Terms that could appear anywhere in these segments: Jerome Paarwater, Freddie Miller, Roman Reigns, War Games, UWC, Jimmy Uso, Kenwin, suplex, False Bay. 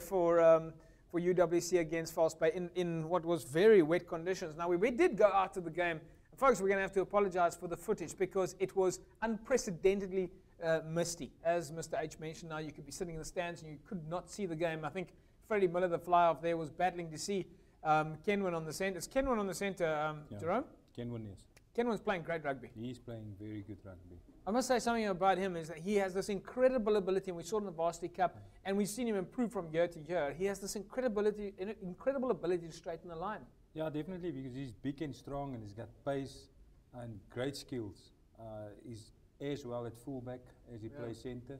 For UWC against False Bay in what was very wet conditions. Now, we did go out to the game. And folks, we're going to have to apologize for the footage because it was unprecedentedly misty. As Mr. H mentioned, now you could be sitting in the stands and you could not see the game. I think Freddie Miller, the fly-off there, was battling to see Kenwin on the centre. It's Kenwin on the centre, yeah. Jerome? Kenwin, yes. Kenwin's playing great rugby. He's playing very good rugby. I must say something about him is that he has this incredible ability, and we saw it in the Varsity Cup, and we've seen him improve from year to year. He has this incredible ability to straighten the line. Yeah, definitely, because he's big and strong, and he's got pace and great skills. He's as well at fullback as he plays centre.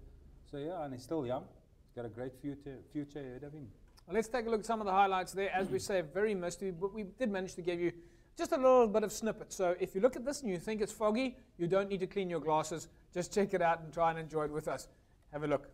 So yeah, and he's still young. He's got a great future ahead of him. Well, let's take a look at some of the highlights there. As we say, very misty, but we did manage to give you just a little bit of snippet. So if you look at this and you think it's foggy, you don't need to clean your glasses. Just check it out and try and enjoy it with us. Have a look.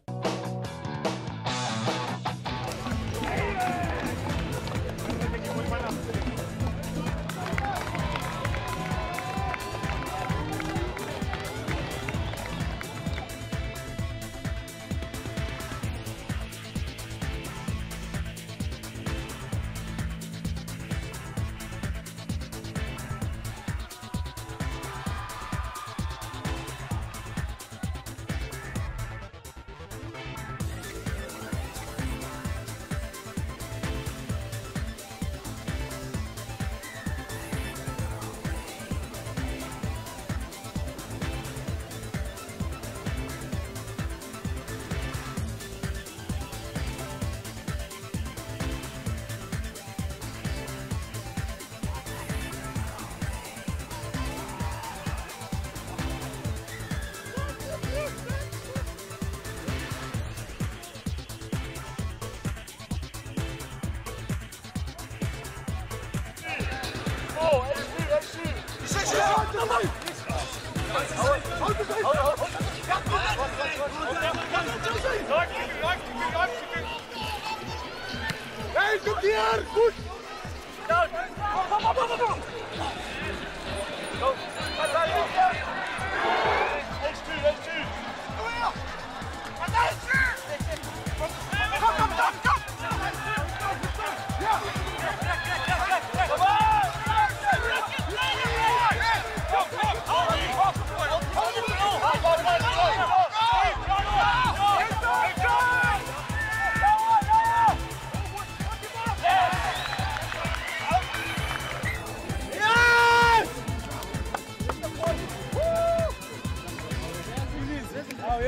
Hey, come here! Good! Go, go, go, go, go, go!